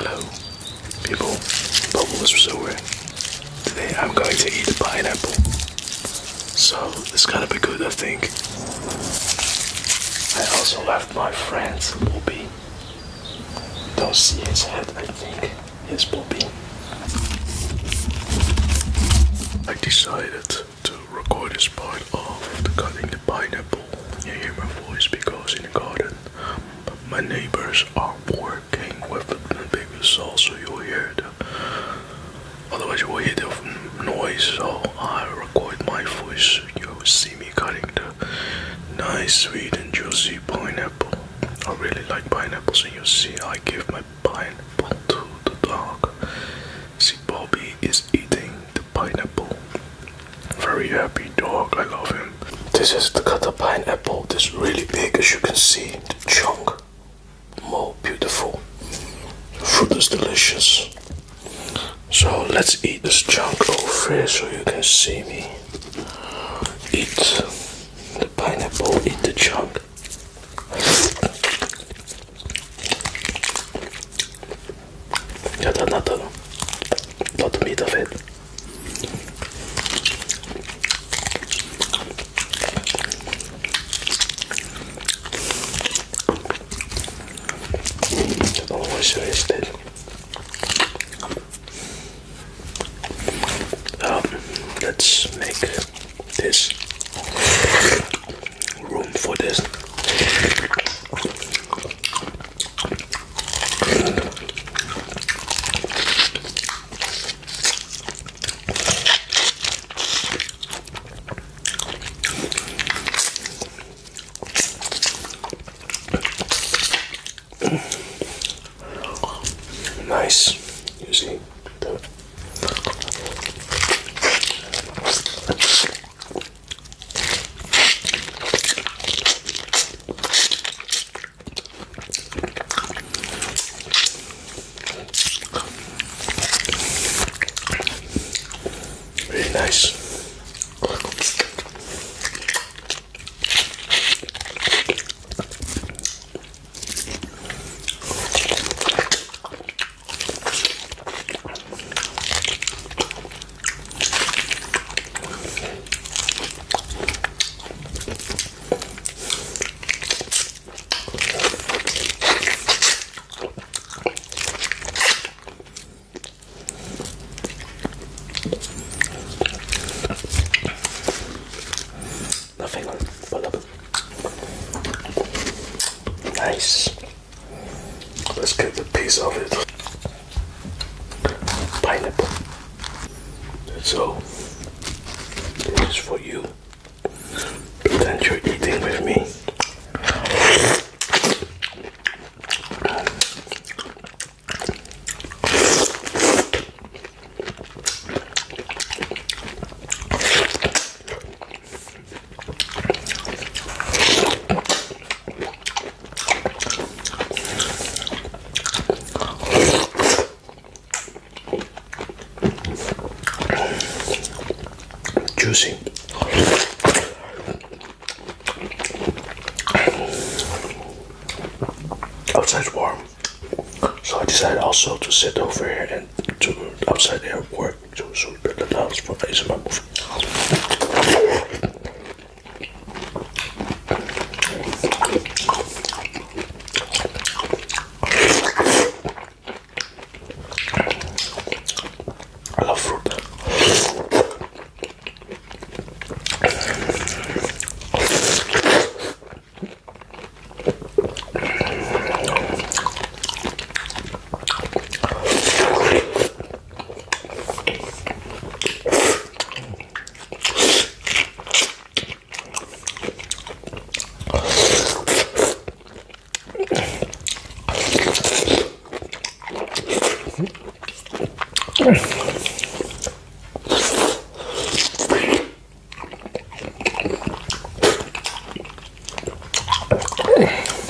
Hello, people. Bubbles Resort. Today I'm going to eat a pineapple. So it's gonna be good, I think. I also left my friend Bobby. Don't see his head, I think. Yes, Bobby. I decided to record this part of the cutting the pineapple. You hear my voice because in the garden, my neighbors are working with a big saw, so you'll hear the. Otherwise, you will hear the noise. So I record my voice. You will see me cutting the nice, sweet, and juicy pineapple. I really like pineapples, and you see, I give my pineapple to the dog. See, Bobby is eating the pineapple. Very happy dog. I love him. This is the cut of pineapple. This is really big, as you can see. The chunk. More beautiful. The fruit is delicious. So let's eat this chunk over here so you can see me eat the pineapple, eat the chunk. Got another lot of meat of it. I don't know why she is dead. Let's make this room for this. Nice, you see the really nice. Nice. Let's get a piece of it. Pineapple. That's all. This is for you. Pretend you're eating with me. Juicy. Outside's warm, so I decided also to sit over here and to outside there work too, so that allows for ASMR movie.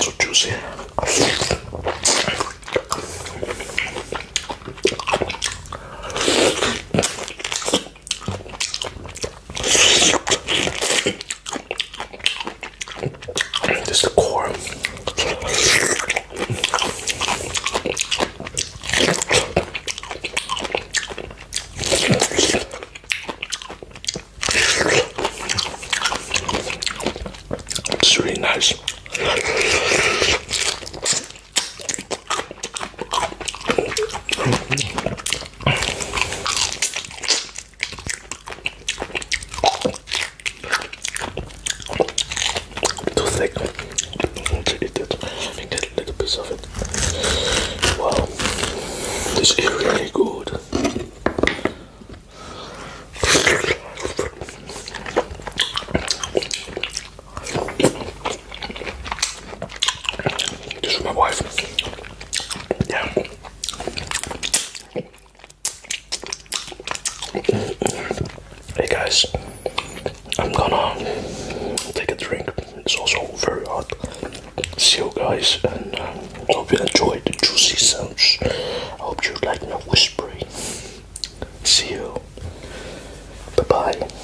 So juicy. This is the core. See you. Bye-bye.